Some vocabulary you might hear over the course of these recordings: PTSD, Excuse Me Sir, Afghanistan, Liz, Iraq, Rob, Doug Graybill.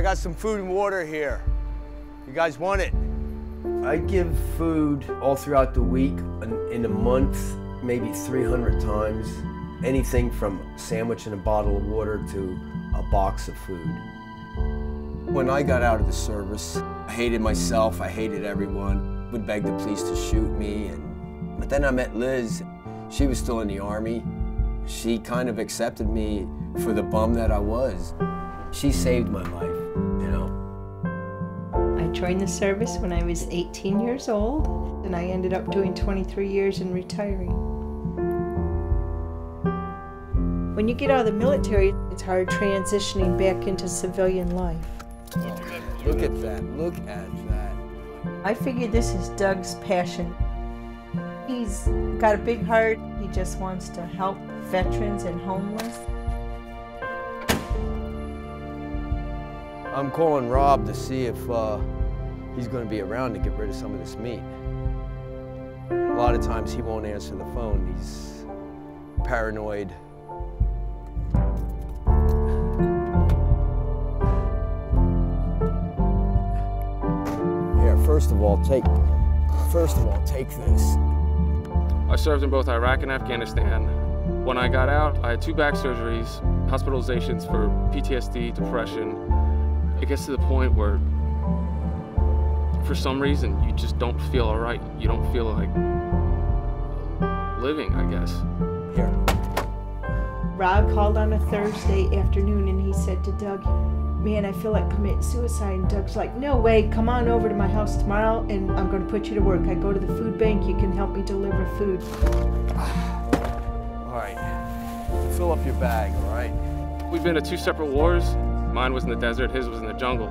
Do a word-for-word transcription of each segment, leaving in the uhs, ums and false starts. I got some food and water here. You guys want it? I give food all throughout the week, in a month, maybe three hundred times. Anything from a sandwich and a bottle of water to a box of food. When I got out of the service, I hated myself, I hated everyone. Would beg the police to shoot me. And, but then I met Liz. She was still in the Army. She kind of accepted me for the bum that I was. She saved my life, you know. I joined the service when I was eighteen years old, and I ended up doing twenty-three years and retiring. When you get out of the military, it's hard transitioning back into civilian life. Look at that, look at that. I figure this is Doug's passion. He's got a big heart. He just wants to help veterans and homeless. I'm calling Rob to see if uh, he's going to be around to get rid of some of this meat. A lot of times he won't answer the phone. He's paranoid. Here, first of all, take, first of all, take this. I served in both Iraq and Afghanistan. When I got out, I had two back surgeries, hospitalizations for P T S D, depression. It gets to the point where, for some reason, you just don't feel all right. You don't feel like living, I guess. Here. Rob called on a Thursday afternoon and he said to Doug, "Man, I feel like committing suicide." And Doug's like, "No way, come on over to my house tomorrow and I'm going to put you to work. I go to the food bank, you can help me deliver food." All right, fill up your bag, all right? We've been to two separate wars. Mine was in the desert, his was in the jungle.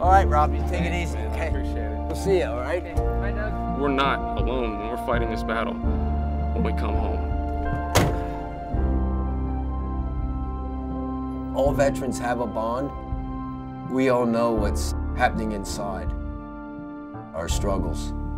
All right, Rob, you take it easy, man, okay? I appreciate it. We'll see you, all right? Okay. Bye, Doug. We're not alone when we're fighting this battle when we come home. All veterans have a bond. We all know what's happening inside, our struggles.